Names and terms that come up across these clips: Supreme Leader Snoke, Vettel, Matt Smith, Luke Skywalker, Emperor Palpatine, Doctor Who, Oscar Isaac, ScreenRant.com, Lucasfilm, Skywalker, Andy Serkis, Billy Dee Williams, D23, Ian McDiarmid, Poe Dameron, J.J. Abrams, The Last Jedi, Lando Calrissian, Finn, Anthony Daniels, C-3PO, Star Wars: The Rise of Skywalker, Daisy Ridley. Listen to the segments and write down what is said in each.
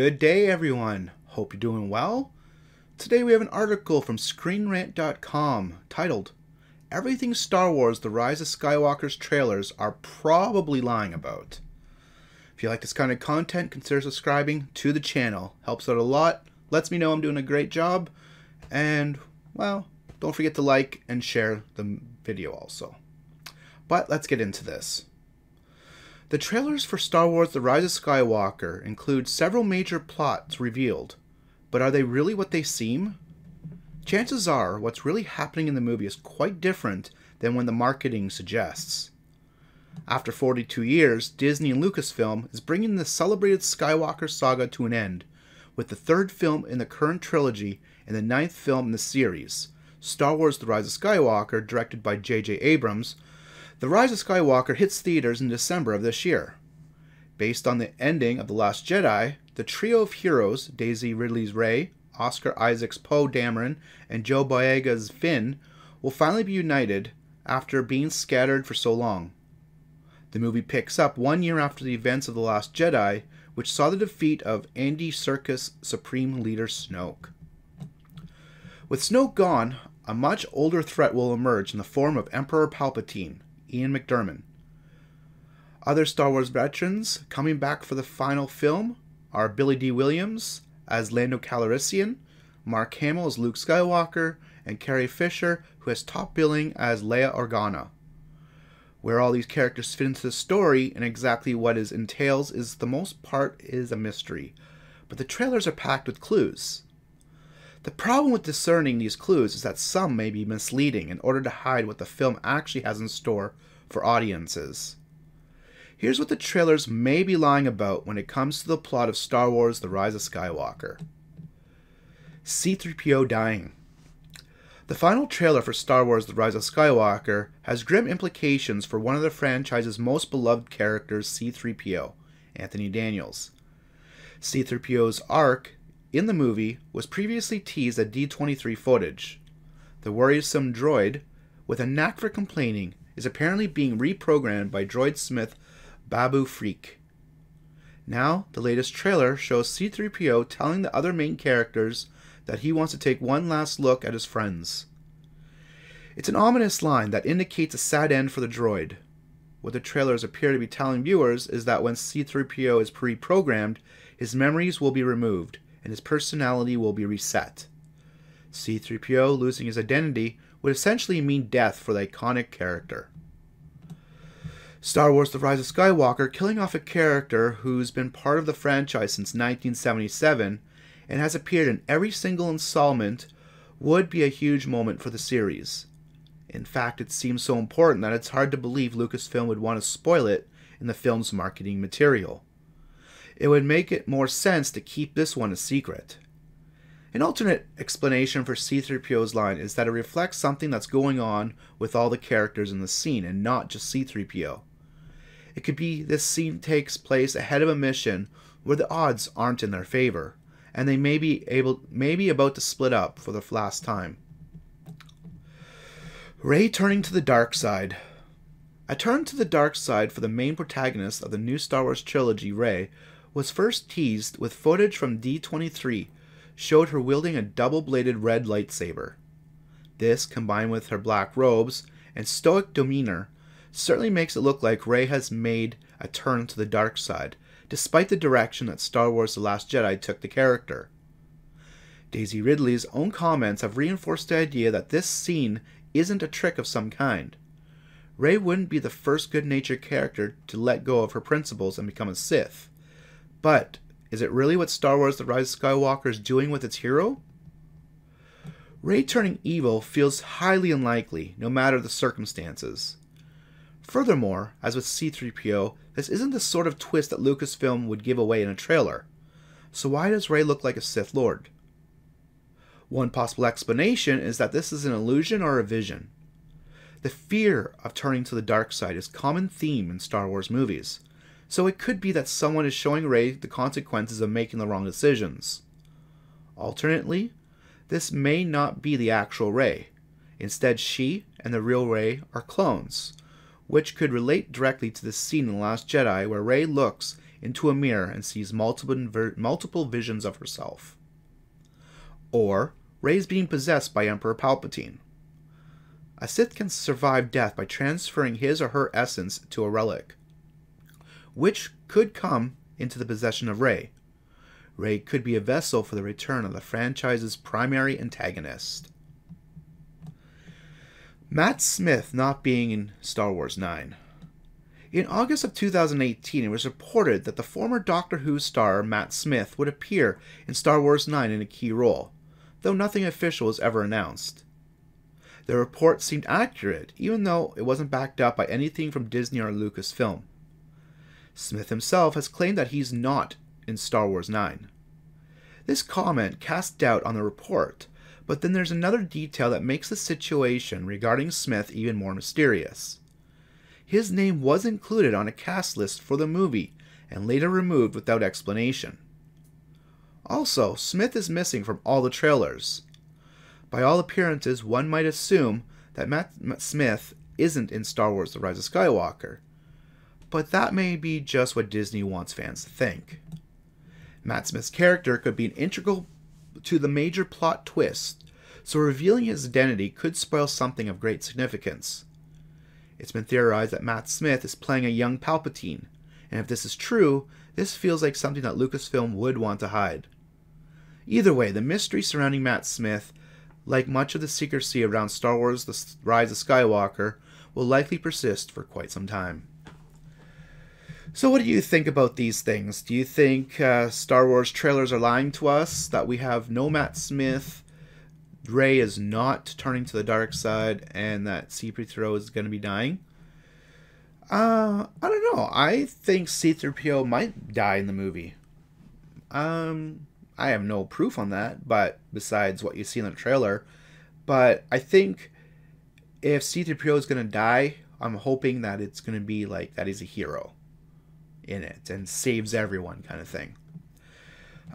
Good day, everyone. Hope you're doing well. Today we have an article from ScreenRant.com titled, Everything Star Wars: The Rise of Skywalker's trailers are probably lying about. If you like this kind of content, consider subscribing to the channel. Helps out a lot, lets me know I'm doing a great job, and, well, don't forget to like and share the video also. But let's get into this. The trailers for Star Wars: The Rise of Skywalker include several major plots revealed, but are they really what they seem? Chances are, what's really happening in the movie is quite different than when the marketing suggests. After 42 years, Disney and Lucasfilm is bringing the celebrated Skywalker saga to an end, with the third film in the current trilogy and the ninth film in the series, Star Wars: The Rise of Skywalker, directed by J.J. Abrams. The Rise of Skywalker hits theaters in December of this year. Based on the ending of The Last Jedi, the trio of heroes, Daisy Ridley's Rey, Oscar Isaac's Poe Dameron, and John Boyega's Finn, will finally be united after being scattered for so long. The movie picks up 1 year after the events of The Last Jedi, which saw the defeat of Andy Serkis' Supreme Leader Snoke. With Snoke gone, a much older threat will emerge in the form of Emperor Palpatine, Ian McDiarmid. Other Star Wars veterans coming back for the final film are Billy Dee Williams as Lando Calrissian, Mark Hamill as Luke Skywalker, and Carrie Fisher, who has top billing as Leia Organa. Where all these characters fit into the story and exactly what it entails is the most part is a mystery, but the trailers are packed with clues. The problem with discerning these clues is that some may be misleading in order to hide what the film actually has in store for audiences. Here's what the trailers may be lying about when it comes to the plot of Star Wars: The Rise of Skywalker. C-3PO dying. The final trailer for Star Wars: The Rise of Skywalker has grim implications for one of the franchise's most beloved characters, C-3PO, Anthony Daniels. C-3PO's arc in the movie was previously teased at D23 footage. The worrisome droid, with a knack for complaining, is apparently being reprogrammed by droid smith Babu Frik. Now, the latest trailer shows C-3PO telling the other main characters that he wants to take one last look at his friends. It's an ominous line that indicates a sad end for the droid. What the trailers appear to be telling viewers is that when C-3PO is pre-programmed, his memories will be removed, and his personality will be reset. C-3PO losing his identity would essentially mean death for the iconic character. Star Wars: The Rise of Skywalker killing off a character who's been part of the franchise since 1977 and has appeared in every single installment would be a huge moment for the series. In fact, it seems so important that it's hard to believe Lucasfilm would want to spoil it in the film's marketing material. It would make it more sense to keep this one a secret. An alternate explanation for C-3PO's line is that it reflects something that's going on with all the characters in the scene and not just C-3PO. It could be this scene takes place ahead of a mission where the odds aren't in their favor, and they may be about to split up for the last time. Rey turning to the dark side. A turn to the dark side for the main protagonist of the new Star Wars trilogy, Rey, was first teased with footage from D23 showed her wielding a double-bladed red lightsaber. This, combined with her black robes and stoic demeanor, certainly makes it look like Rey has made a turn to the dark side, despite the direction that Star Wars: The Last Jedi took the character. Daisy Ridley's own comments have reinforced the idea that this scene isn't a trick of some kind. Rey wouldn't be the first good-natured character to let go of her principles and become a Sith. But is it really what Star Wars: The Rise of Skywalker is doing with its hero? Rey turning evil feels highly unlikely, no matter the circumstances. Furthermore, as with C-3PO, this isn't the sort of twist that Lucasfilm would give away in a trailer. So why does Rey look like a Sith Lord? One possible explanation is that this is an illusion or a vision. The fear of turning to the dark side is a common theme in Star Wars movies, so it could be that someone is showing Rey the consequences of making the wrong decisions. Alternately, this may not be the actual Rey. Instead, she and the real Rey are clones, which could relate directly to the scene in The Last Jedi where Rey looks into a mirror and sees multiple visions of herself. Or, Rey's being possessed by Emperor Palpatine. A Sith can survive death by transferring his or her essence to a relic, which could come into the possession of Rey. Rey could be a vessel for the return of the franchise's primary antagonist. Matt Smith not being in Star Wars 9. In August of 2018, it was reported that the former Doctor Who star Matt Smith would appear in Star Wars 9 in a key role, though nothing official was ever announced. The report seemed accurate, even though it wasn't backed up by anything from Disney or Lucasfilm. Smith himself has claimed that he's not in Star Wars 9. This comment casts doubt on the report, but then there's another detail that makes the situation regarding Smith even more mysterious. His name was included on a cast list for the movie and later removed without explanation. Also, Smith is missing from all the trailers. By all appearances, one might assume that Matt Smith isn't in Star Wars: The Rise of Skywalker, but that may be just what Disney wants fans to think. Matt Smith's character could be an integral to the major plot twist, so revealing his identity could spoil something of great significance. It's been theorized that Matt Smith is playing a young Palpatine, and if this is true, this feels like something that Lucasfilm would want to hide. Either way, the mystery surrounding Matt Smith, like much of the secrecy around Star Wars: The Rise of Skywalker, will likely persist for quite some time. So what do you think about these things? Do you think Star Wars trailers are lying to us, that we have no Matt Smith, Rey is not turning to the dark side, and that C-3PO is going to be dying? I don't know. I think C-3PO might die in the movie. I have no proof on that, but besides what you see in the trailer. But I think if C-3PO is going to die, I'm hoping that it's going to be like that he's a hero in it and saves everyone kind of thing.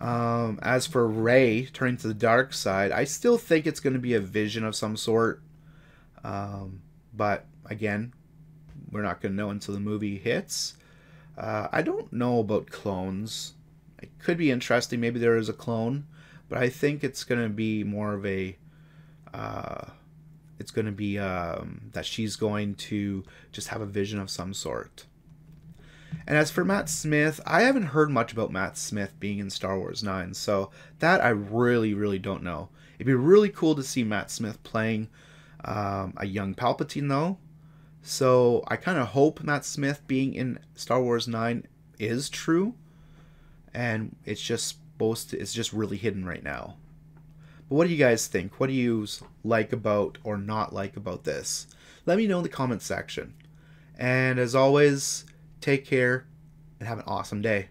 As for Rey turning to the dark side, I still think it's going to be a vision of some sort. But again, we're not going to know until the movie hits. I don't know about clones. It could be interesting. Maybe there is a clone, but I think it's going to be more of a... it's going to be that she's going to just have a vision of some sort. And as for Matt Smith, I haven't heard much about Matt Smith being in Star Wars 9, so that I really, really don't know. It'd be really cool to see Matt Smith playing a young Palpatine, though. So I kind of hope Matt Smith being in Star Wars 9 is true, and it's just really hidden right now. But what do you guys think? What do you like about or not like about this? Let me know in the comment section. And as always, take care and have an awesome day.